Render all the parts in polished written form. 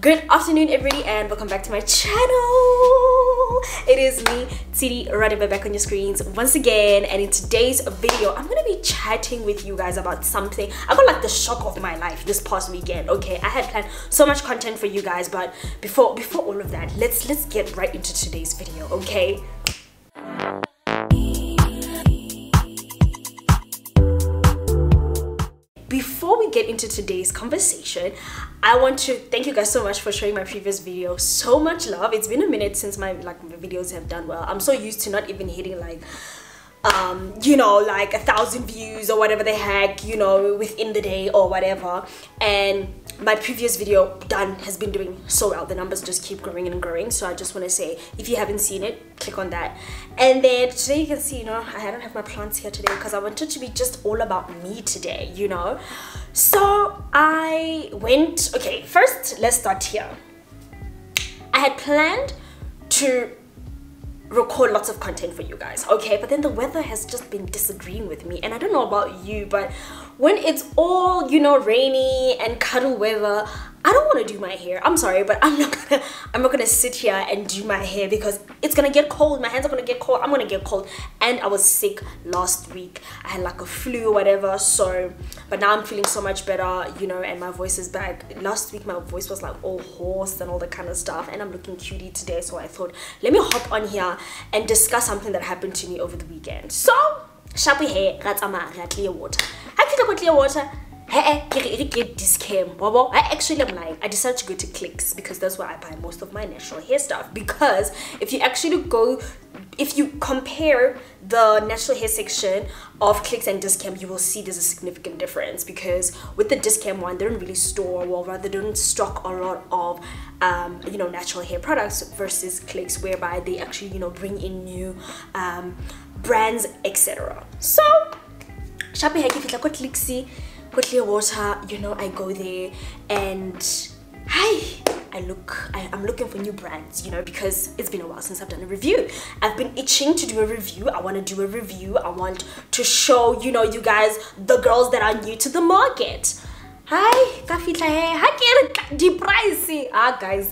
Good afternoon, everybody, and welcome back to my channel. It is me, Tshidi Radebe, back on your screens once again. And in today's video, I'm gonna be chatting with you guys about something. I got like the shock of my life this past weekend. Okay, I had planned so much content for you guys, but before all of that, let's get right into today's video. Okay. Before we get into today's conversation, I want to thank you guys so much for sharing my previous video. So much love. It's been a minute since my videos have done well. I'm so used to not even hitting like you know, like 1,000 views or whatever the heck, you know, within the day or whatever. And my previous video has been doing so well. The numbers just keep growing and growing. So I just want to say, if you haven't seen it, click on that. And then today you can see, you know, I don't have my plants here today because I wanted to be just all about me today, you know. So I went, okay, first let's start here. I had planned to record lots of content for you guys, okay, but then the weather has just been disagreeing with me. And I don't know about you, but when it's all, you know, rainy and cuddle weather, I don't want to do my hair. I'm sorry, but I'm not gonna sit here and do my hair because it's gonna get cold. My hands are gonna get cold. I'm gonna get cold. And I was sick last week. I had like a flu or whatever. So, but now I'm feeling so much better, you know, and my voice is back. Last week my voice was like all hoarse and all that kind of stuff. And I'm looking cutie today, so I thought, let me hop on here and discuss something that happened to me over the weekend. So, shampoo hair, Ratliya water. Clear water. Discamp. Actually, I'm lying. I decided to go to Clicks because that's where I buy most of my natural hair stuff. Because if you actually go, if you compare the natural hair section of Clicks and Discamp, you will see there's a significant difference. Because with the Discamp one, they don't really store, or rather, they don't stock a lot of you know, natural hair products versus Clicks, whereby they actually, you know, bring in new brands, etc. So, Shampoo hair, if you like Lixi, clear water, you know, I go there and I'm looking for new brands, you know, because it's been a while since I've done a review. I've been itching to do a review. I want to do a review. I want to show, you know, you guys, the girls that are new to the market. Hi, kafitla hair. Hi, get the pricey. Ah, guys,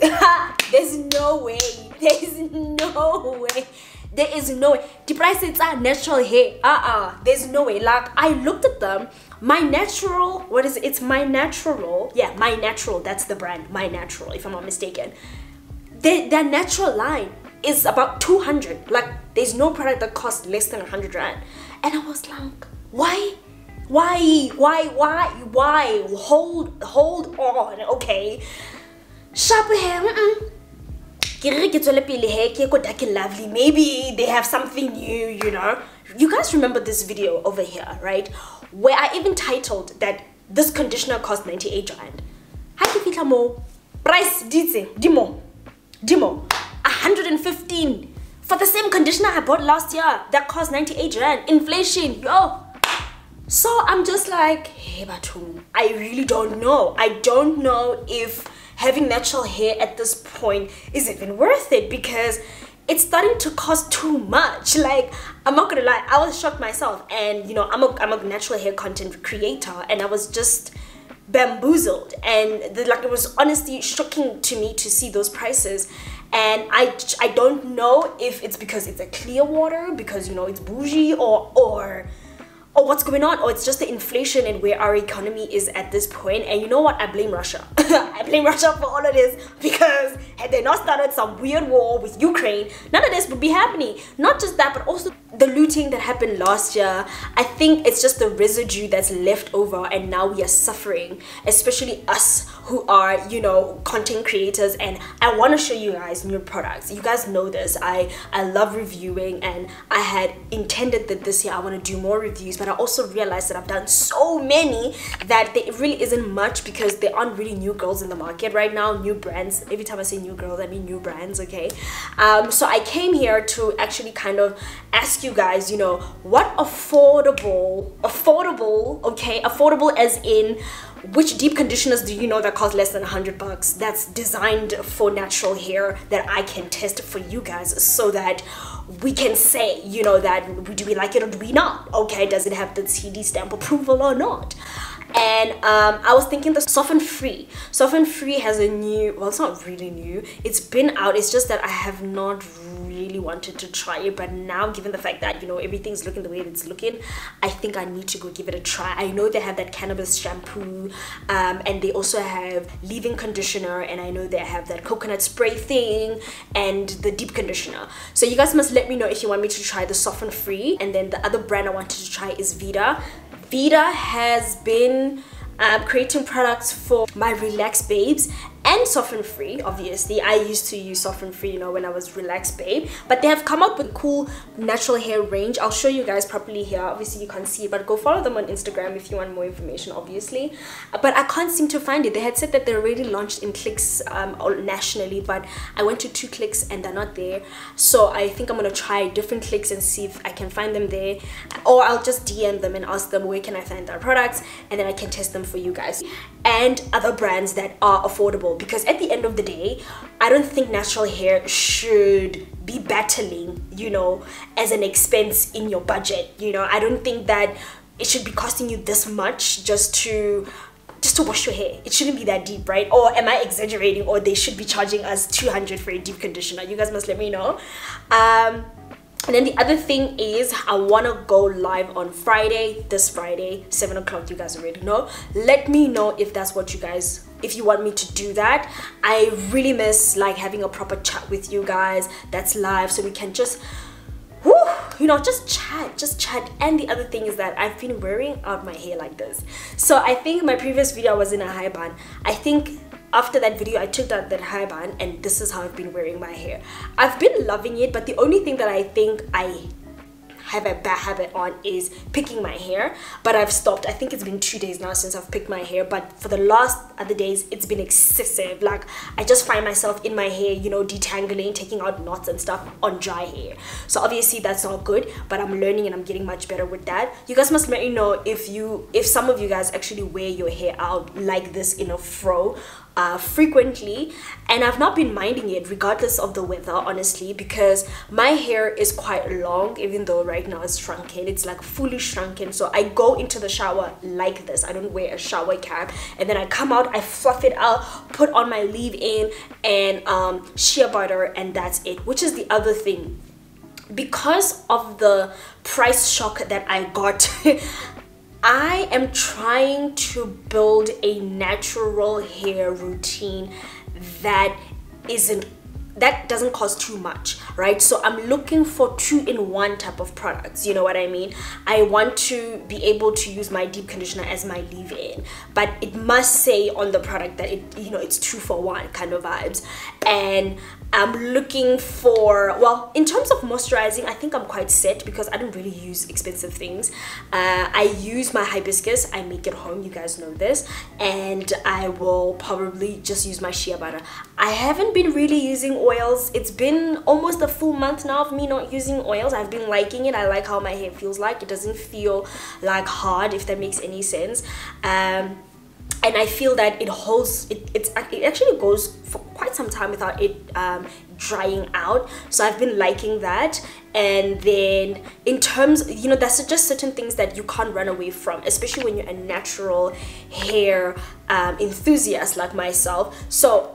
there's no way. There's no way. There is no way. The price is natural hair. There's no way. Like, I looked at them. My Natural, what is it? It's My Natural. Yeah, My Natural. That's the brand. My Natural, if I'm not mistaken. Their natural line is about 200. Like, there's no product that costs less than 100 rand. And I was like, why? Why? Hold on. Okay. Shampoo hair. Maybe they have something new, you know. You guys remember this video over here, right? Where I even titled that this conditioner cost 98 rand. Price Dimo 115 for the same conditioner I bought last year that cost 98 rand. Inflation, yo. So I'm just like, hey Batum, I really don't know. I don't know if having natural hair at this point is even worth it because it's starting to cost too much. Like, I'm not gonna lie, I was shocked myself. And you know, I'm a natural hair content creator, and I was just bamboozled. And like, it was honestly shocking to me to see those prices. And I don't know if it's because it's a clear water, because you know, it's bougie, or what's going on, or it's just the inflation and where our economy is at this point. And you know what, I blame Russia. I blame Russia for all of this, because had they not started some weird war with Ukraine, none of this would be happening. Not just that, but also the looting that happened last year. I think it's just the residue that's left over, and now we are suffering, especially us who are, you know, content creators. And I want to show you guys new products. You guys know this, I love reviewing, and I had intended that this year I want to do more reviews, but I also realized that I've done so many that there really isn't much, because there aren't really new girls in the market right now, new brands. Every time I say new girls, I mean new brands, okay? So I came here to actually kind of ask you guys, you know, what affordable, okay, affordable as in which deep conditioners do you know that cost less than 100 bucks that's designed for natural hair that I can test for you guys, so that we can say, you know, that do we like it or do we not? Okay, does it have the Tshidi stamp approval or not? and I was thinking the Soften Free. Soften Free has a new, well, it's not really new, it's been out, it's just that I have not really wanted to try it, but now given the fact that, you know, everything's looking the way it's looking, I think I need to go give it a try. I know they have that cannabis shampoo, and they also have leave-in conditioner, and I know they have that coconut spray thing and the deep conditioner. So you guys must let me know if you want me to try the Soften Free. And then the other brand I wanted to try is Vida. Vida has been creating products for my relaxed babes and Soften Free. Obviously I used to use Soften Free, you know, when I was relaxed babe, but they have come up with cool natural hair range. I'll show you guys properly here. Obviously you can't see it, but go follow them on Instagram if you want more information, obviously. But I can't seem to find it. They had said that they're already launched in Clicks nationally, but I went to 2 Clicks and they're not there. So I think I'm gonna try different Clicks and see if I can find them there, or I'll just DM them and ask them where can I find their products, and then I can test them for you guys. And other brands that are affordable, because at the end of the day, I don't think natural hair should be battling, you know, as an expense in your budget. You know, I don't think that it should be costing you this much just to wash your hair. It shouldn't be that deep, right? Or am I exaggerating? Or they should be charging us 200 for a deep conditioner. You guys must let me know. And then the other thing is, I want to go live on Friday, this Friday, 7 o'clock, you guys already know. Let me know if that's what you guys, if you want me to do that. I really miss like having a proper chat with you guys that's live, so we can just, whew, you know, just chat. And the other thing is that I've been wearing out my hair like this. So I think my previous video was in a high bun. I think after that video I took out that high bun, and this is how I've been wearing my hair. I've been loving it, but the only thing that I think I have a bad habit on is picking my hair. But I've stopped. I think it's been 2 days now since I've picked my hair, but for the last other days it's been excessive. Like I just find myself in my hair, you know, detangling, taking out knots and stuff on dry hair. So obviously that's not good, but I'm learning and I'm getting much better with that. You guys must let me know if some of you guys actually wear your hair out like this in a fro frequently. And I've not been minding it regardless of the weather, honestly, because my hair is quite long, even though right now it's shrunken. It's like fully shrunken. So I go into the shower like this. I don't wear a shower cap, and then I come out, I fluff it out, put on my leave-in and shea butter, and that's it. Which is the other thing, because of the price shock that I got, I am trying to build a natural hair routine that doesn't cost too much, right? So I'm looking for 2-in-1 type of products, you know what I mean? I want to be able to use my deep conditioner as my leave-in, but it must say on the product that it, you know, it's 2-for-1 kind of vibes. And I'm looking for, well, in terms of moisturizing, I think I'm quite set because I don't really use expensive things. I use my hibiscus, I make it home, you guys know this, and I will probably just use my shea butter. I haven't been really using oils. It's been almost a full month now of me not using oils. I've been liking it. I like how my hair feels like. It doesn't feel like hard, if that makes any sense. And I feel that it holds, it actually goes for quite some time without it drying out. So I've been liking that. And then in terms, you know, that's just certain things that you can't run away from, especially when you're a natural hair enthusiast like myself. So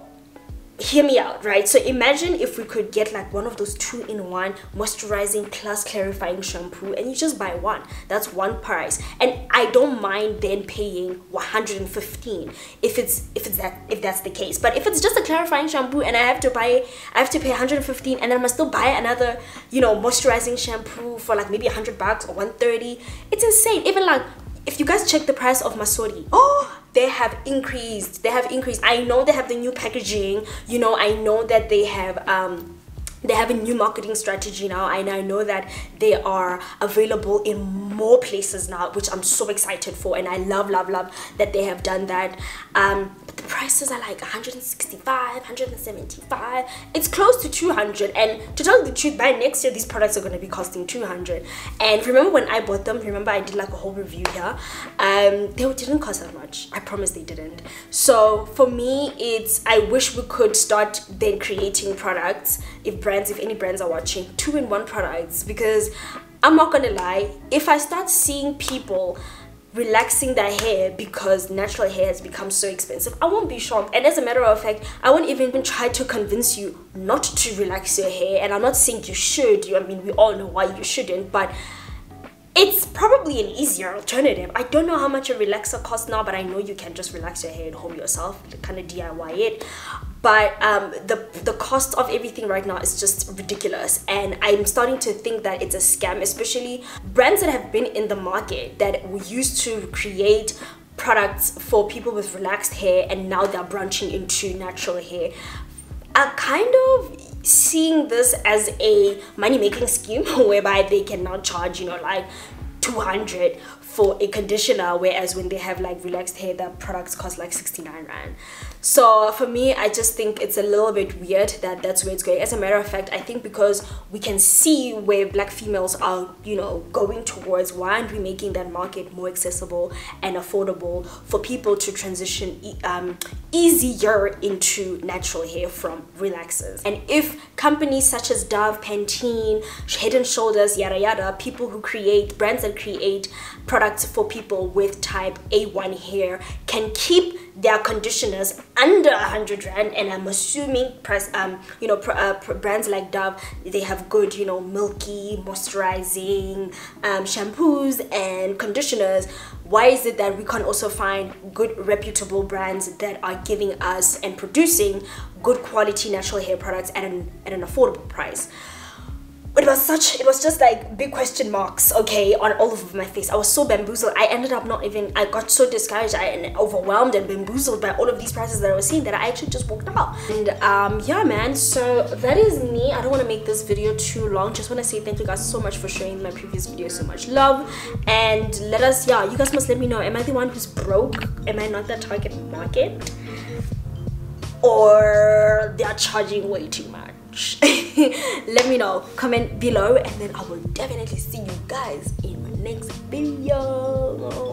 hear me out, right? So imagine if we could get like one of those 2-in-1 moisturizing plus clarifying shampoo, and you just buy one. That's one price, and I don't mind then paying 115 if that's the case. But if it's just a clarifying shampoo and I have to pay 115, and then I must still buy another, you know, moisturizing shampoo for like maybe $100 or 130. It's insane. Even like, if you guys check the price of Masori, oh, they have increased. I know they have the new packaging, you know, I know that they have a new marketing strategy now, and I know that they are available in more places now, which I'm so excited for, and I love that they have done that. But the prices are like 165, 175, it's close to 200, and to tell you the truth, by next year these products are going to be costing 200. And remember when I bought them, remember I did like a whole review here, they didn't cost that much, I promise they didn't. So for me, it's, I wish we could start then creating products, if any brands are watching, 2-in-1 products, because I'm not gonna lie, if I start seeing people relaxing their hair because natural hair has become so expensive, I won't be shocked. And as a matter of fact, I won't even try to convince you not to relax your hair. And I'm not saying you should. I mean, we all know why you shouldn't, but it's probably an easier alternative. I don't know how much a relaxer costs now, but I know you can just relax your hair at home yourself, kind of DIY it. But the cost of everything right now is just ridiculous, and I'm starting to think that it's a scam, especially brands that have been in the market that we used to create products for people with relaxed hair, and now they're branching into natural hair. Are kind of seeing this as a money-making scheme whereby they can now charge, you know, like 200 for a conditioner, whereas when they have like relaxed hair, their products cost like 69 rand. So for me, I just think it's a little bit weird that that's where it's going. As a matter of fact, I think because we can see where black females are, you know, going towards, why aren't we making that market more accessible and affordable for people to transition easier into natural hair from relaxers? And if companies such as Dove, Pantene, Head and Shoulders, yada yada, people who create brands that create products for people with type A1 hair can keep their conditioners under 100 rand, and I'm assuming brands like Dove, they have good, you know, milky moisturizing shampoos and conditioners. Why is it that we can't also find good reputable brands that are giving us and producing good quality natural hair products at an affordable price? It was just like big question marks, okay, on all over my face. I was so bamboozled. I ended up I got so discouraged and overwhelmed and bamboozled by all of these prices that I was seeing that I actually just walked out. And yeah, man, so that is me. I don't want to make this video too long. Just want to say thank you guys so much for showing my previous video so much love. And you guys must let me know, am I the one who's broke? Am I not that target market? Or they are charging way too much? Let me know, comment below, and then I will definitely see you guys in my next video.